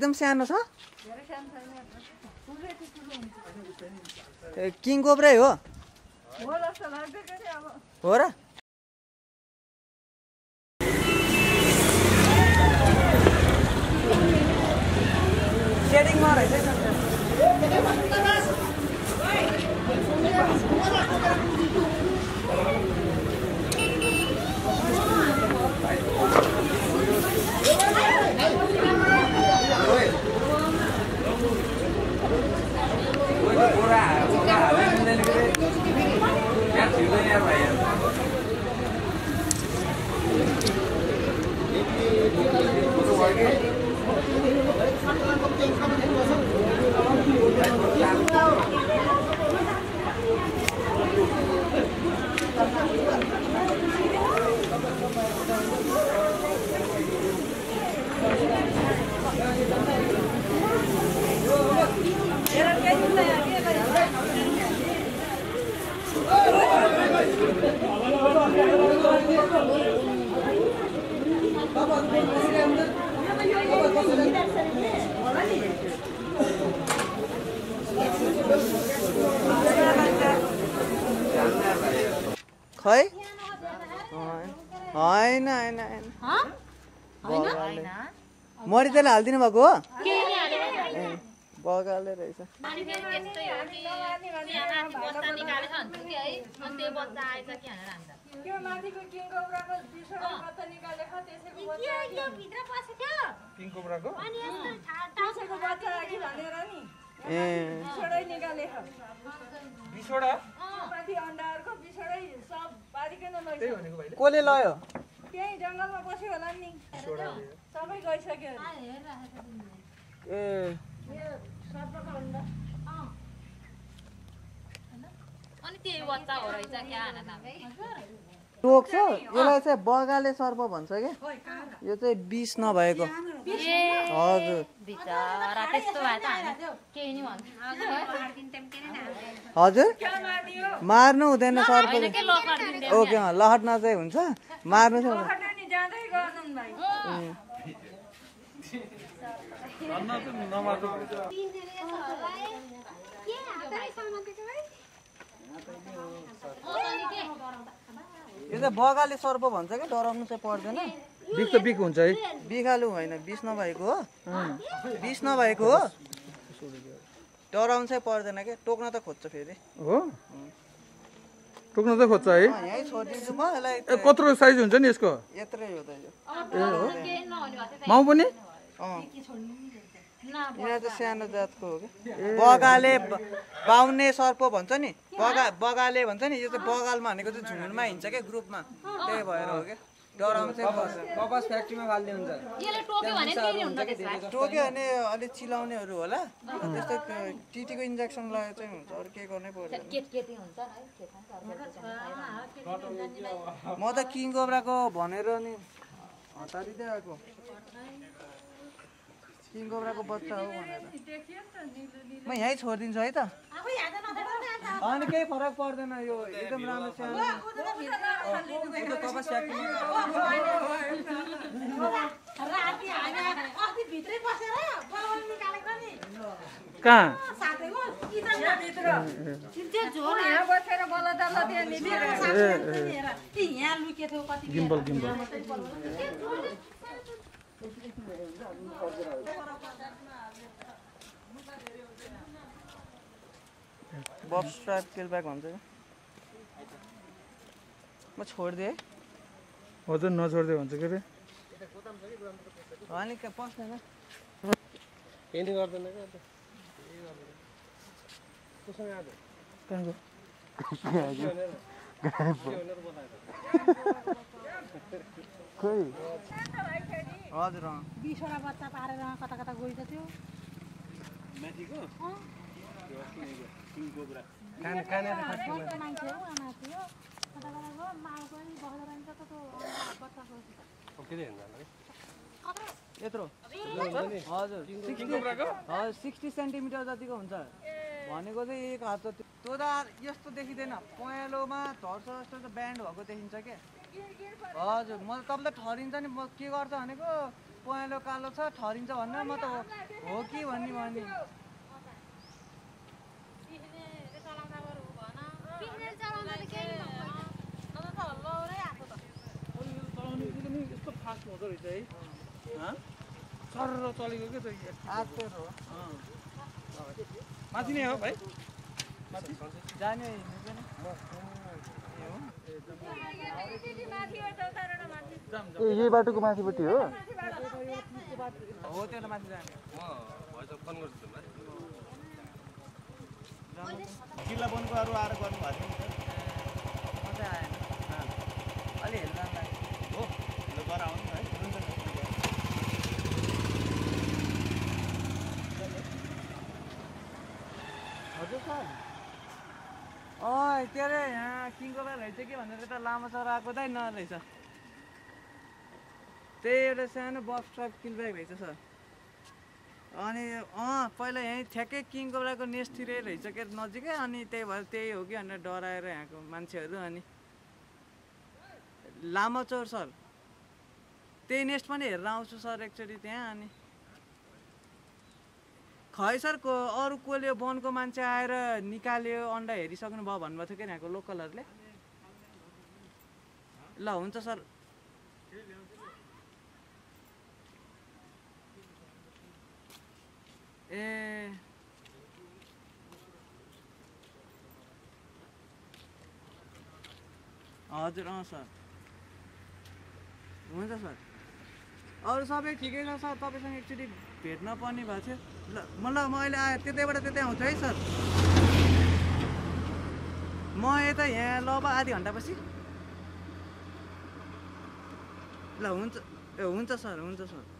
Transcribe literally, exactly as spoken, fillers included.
एकदम सानो छ किङ कोब्रा हो हो र शेडिङ मा रहेछ खै हैन हैन हैन ह हैन हैन मरि त्यसले हाल्दिनु भएको हो के हाले बगाले रहेछ मानि फेरि त्यस्तै हो कि यहाँ माथि बच्चा निकालेछ हुन्छ नि है अनि त्यो बच्चा आएछ कि भनेर हान्छ त्यो माथिको किङ कोब्राको विषय बच्चा निकालेछ त्यसैको बच्चा के यो भित्र पसेथ्यो किङ कोब्राको अनि यस्तो टाउसेको बच्चा कि भनेर नि ए बिछोडै निकालेछ बिछोडा माथि अन्डाहरुको बिछोडै सब बारीकन लैछ त्यही भनेको भाइले कोले लयो त्यही जंगलमा बस्यो होला नि सबै गइसक्यो आ हेरिरहेछ तिमीले ए यो सबको अन्डा अ हैन अनि त्यही बच्चा हो रहेछ क्या आना नामै रोक्छ यसलाई चाहिँ बगाले सर्प भन्छ के यो चाहिँ विष नभएको हजुर बिचारा त्यस्तो भए त हामी केही नि भन्छ हजुर मार्नु हुँदैन सर्प ओके लहट्न चाहिँ हुन्छ मार्नु छ यो चाहिँ बगाले सर्प भन्छ क्या डराउनु चाहिँ पर्दैन बिख त बिख हुन्छ है बिखालु होइन बिष नभएको हो बिष नभएको हो डराउनु चाहिँ पर्दैन के टोक्न त खोज्छ फेरि हो टोक्न त खोज्छ है यही छोडिदिन्छु म यसलाई कत्रो साइज हुन्छ नि यसको यत्रै हो त यो माउ पनि अ यहाँ त सानो जातको हो क्या बगाले बाउने सर्प भन्छ नि बगा बगाले भन्छ नि यो चाहिँ बगालमा भनेको चाहिँ झुन्डमा हिँड्छ क्या ग्रुपमा त्यही भएर हो क्या डराउनु चाहिँ पर्छ कपास फ्याक्ट्रीमा फाल्ने हुन्छ यसले टोक्यो भने के हुन्छ त्यसलाई टोक्यो भने अलि चिलाउनेहरू होला त्यस्तै टिटीको इन्जेक्सन लगाए चाहिँ हुन्छ अरु के गर्नै पर्छ केटकेटी हुन्छ है केटा म त किङ कोब्राको भनेर नि हटारिदै आएको किङ कोब्राको बच्चा हो भनेर म यही छोडिदिन्छु है त अनि केही फरक पर्दैन यो एकदम राम्रो छ राति हामी अस्ति भित्रै बसेर बलबल निकालेको नि कहाँ साथैको किचनमा भित्र त्यो झोल यहाँ बसेर बलदल्ला त्यहाँ निभिएर यहाँ लुकेथ्यो कति गिम्बल गिम्बल बक्स टाइप केलब्याक भन्छ म छोडिदिएँ हजुर नछोडिदियो भन्छ के रे अनि के पस्दैन पेन्टिङ गर्दैन के त कसरी आदे कहाँको खोइ हजुर बीस वटा बच्चा पारेर कता कता गइद थियो माथिको अ किङ कोब्रा कान काने खस्कियो माथिको कता कता गयो माउ पनि बगेर पनि त त्यो बच्चा गयो के हेर्न ल यत्रो हजुर किङ कोब्राको हजुर साठ सेन्टिमिटर जतिको हुन्छ भनेको चाहिँ एक हात जति त्यो त यस्तो देखिदैन पहेँलोमा झर्छ जस्तो त ब्यान्ड भएको देखिन्छ के हजुर म तपाईँलाई ठरिन्छ नि म के गर्छ भनेको पहेँलो कालो छ ठरिन्छ भन्न म त हो कि भन्ने भन्ने यस्तो फास्ट हुँदो रहेछ है सर्र चलेको के हो माथि नै हो भाइ माथि जाने यही बाटोको माथिपट्टि हो किल्ला बनकोहरू आएर गर्नु भएको मजा आएन अलि हेर्दा हो ल गरा आउनु है हजुर सर ओइ तेरे यहाँ किङ कोब्रा रहेछ के भनेर त लामाचौर आएको दाइ न रहेछ त्यही एउटा सानो बफ ट्र्याप किल ब्याग रहेछ सर अनि अँ पहिला यहीँ ठ्याक्कै किङ कोब्राको नेस्टतिरै रहेछ के नजिकै अनि त्यही भएर त्यही हो कि भनेर डराएर यहाँको मान्छेहरू अनि लामाचौर सर त्यही नेस्ट पनि हेरेर आउँछु सर एकचोटि त्यहाँ अनि खै सर को अरू कोले वनको मान्छे आएर निकाल्यो अन्डा हेरिसक्नु भयो भन्नुभएको थियो कि यहाँको लोकलहरूले ल हुन्छ सर ए हजुर अँ सर हुन्छ सर अरू सबै ठिकै छ सर तपाईँसँग एकचोटि भेट्न पर्ने भएको थियो ल म ल म अहिले आएँ त्यतैबाट त्यतै आउँछु है सर म यता यहाँ ल आधी घन्टापछि ल हुन्छ ए हुन्छ सर हुन्छ सर